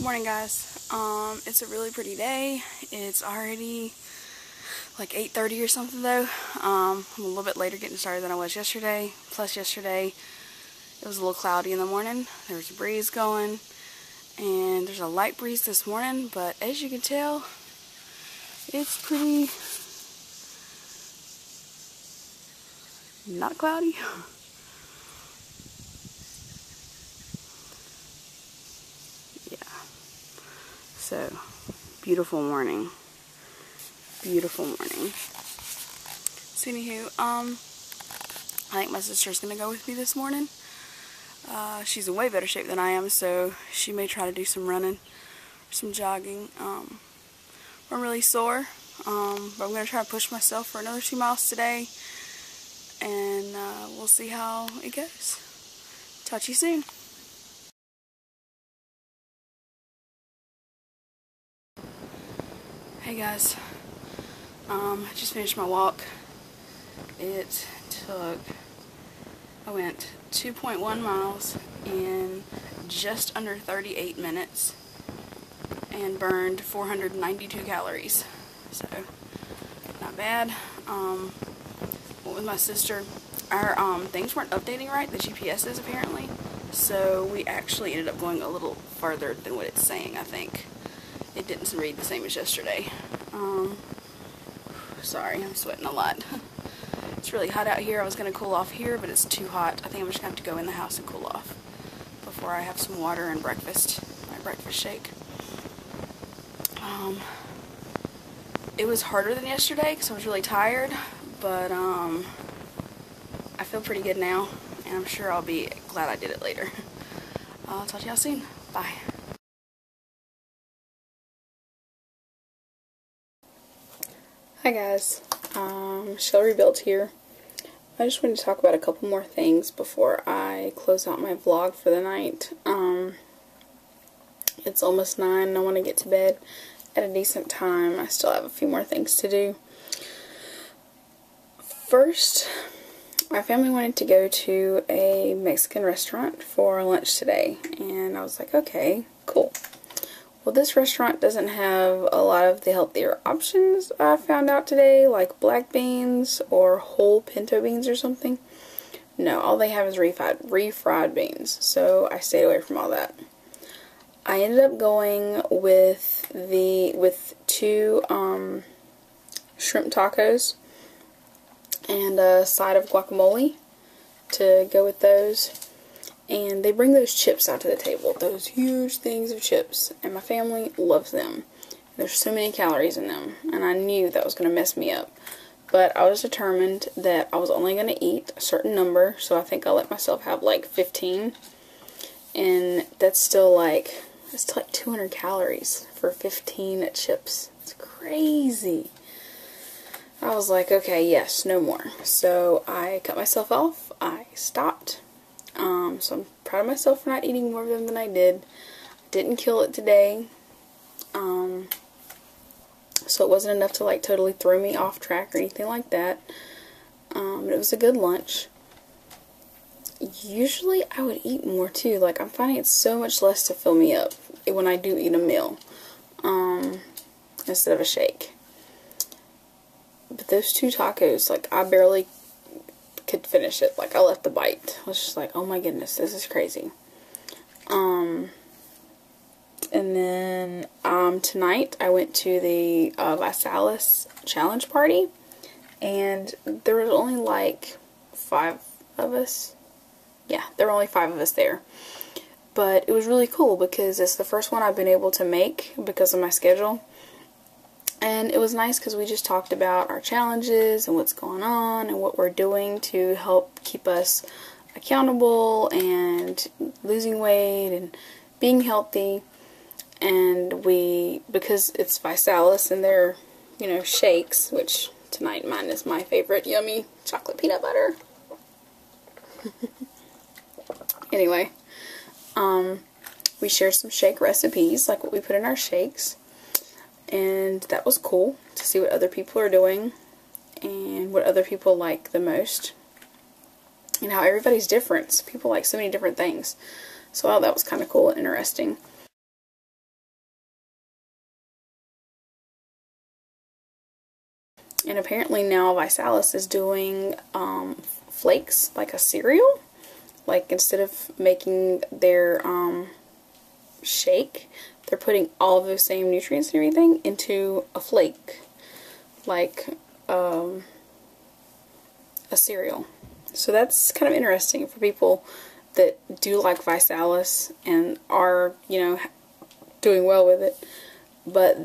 Morning guys. It's a really pretty day. It's already like 8:30 or something though. I'm a little bit later getting started than I was yesterday. Plus yesterday it was a little cloudy in the morning. There was a breeze going and there's a light breeze this morning, but as you can tell it's pretty not cloudy. So, beautiful morning. Beautiful morning. So anywho, I think my sister's going to go with me this morning. She's in way better shape than I am, so she may try to do some running, some jogging. I'm really sore, but I'm going to try to push myself for another 2 miles today, and we'll see how it goes. Talk to you soon. Hey guys, I just finished my walk. I went 2.1 miles in just under 38 minutes and burned 492 calories, so not bad. Went with my sister. Our things weren't updating right, the GPS's apparently, so we actually ended up going a little farther than what it's saying, I think. It didn't read the same as yesterday. Sorry, I'm sweating a lot. It's really hot out here. I was going to cool off here, but it's too hot. I think I'm just going to have to go in the house and cool off before I have some water and breakfast, my breakfast shake. It was harder than yesterday because I was really tired, but I feel pretty good now, and I'm sure I'll be glad I did it later. I'll talk to y'all soon. Bye. Hi guys, Chelle Built here. I just wanted to talk about a couple more things before I close out my vlog for the night. It's almost 9 and I want to get to bed at a decent time. I still have a few more things to do. First, my family wanted to go to a Mexican restaurant for lunch today, and I was like, okay, cool. Well, this restaurant doesn't have a lot of the healthier options I found out today, like black beans or whole pinto beans or something. No, all they have is refried beans, so I stayed away from all that. I ended up going with two shrimp tacos and a side of guacamole to go with those. And they bring those chips out to the table, those huge things of chips, and my family loves them. There's so many calories in them, and I knew that was going to mess me up. But I was determined that I was only going to eat a certain number, so I think I let myself have like 15, and that's still like, that's like 200 calories for 15 chips. It's crazy. I was like, okay, yes, no more. So I cut myself off, I stopped. So I'm proud of myself for not eating more of them than I did. Didn't kill it today. So it wasn't enough to like totally throw me off track or anything like that. It was a good lunch. Usually I would eat more too. Like, I'm finding it's so much less to fill me up when I do eat a meal, instead of a shake. But those two tacos, like, I barely could finish it. Like, I left the bite. I was just like, oh my goodness, this is crazy. And then tonight I went to the ViSalus challenge party, and there was only like 5 of us. Yeah, there were only 5 of us there, but it was really cool because it's the first one I've been able to make because of my schedule. And it was nice because we just talked about our challenges and what's going on and what we're doing to help keep us accountable and losing weight and being healthy. And because it's ViSalus and they're, you know, shakes, which tonight mine is my favorite yummy chocolate peanut butter. Anyway, we shared some shake recipes, like what we put in our shakes. And that was cool to see what other people are doing and what other people like the most and how everybody's different. People like so many different things. So that was kind of cool and interesting. And apparently now ViSalus is doing flakes, like a cereal. Like instead of making their shake, they're putting all of those same nutrients and everything into a flake, like a cereal. So that's kind of interesting for people that do like ViSalus and are, you know, doing well with it, but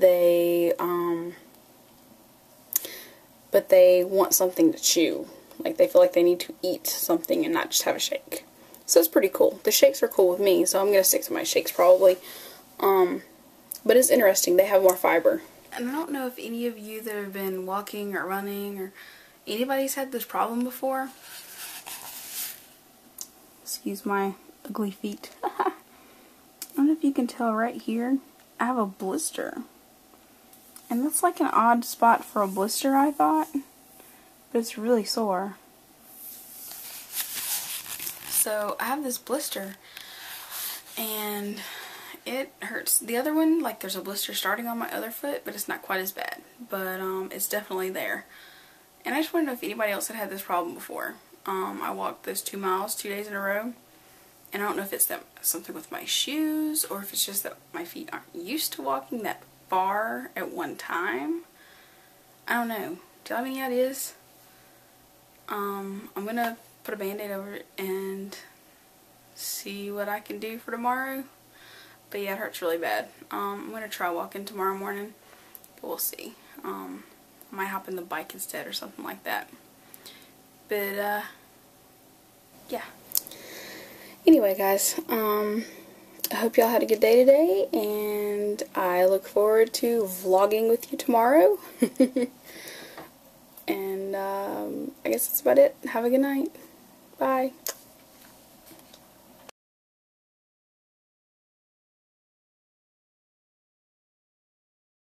they want something to chew. Like they feel like they need to eat something and not just have a shake. So it's pretty cool. The shakes are cool with me, so I'm gonna stick to my shakes probably. But it's interesting, they have more fiber. And I don't know if any of you that have been walking or running or anybody's had this problem before. Excuse my ugly feet. I don't know if you can tell right here, I have a blister. And that's like an odd spot for a blister, I thought. But it's really sore. So I have this blister and it hurts. The other one, like there's a blister starting on my other foot, but it's not quite as bad. But it's definitely there. And I just want to know if anybody else had this problem before. I walked those 2 miles 2 days in a row. And I don't know if it's something with my shoes or if it's just that my feet aren't used to walking that far at one time. I don't know. Do you have any ideas? I'm gonna put a band-aid over it and see what I can do for tomorrow. But yeah, it hurts really bad. I'm gonna try walking tomorrow morning, but we'll see. I might hop in the bike instead or something like that. But yeah. Anyway, guys, I hope y'all had a good day today, and I look forward to vlogging with you tomorrow. And I guess that's about it. Have a good night. Bye.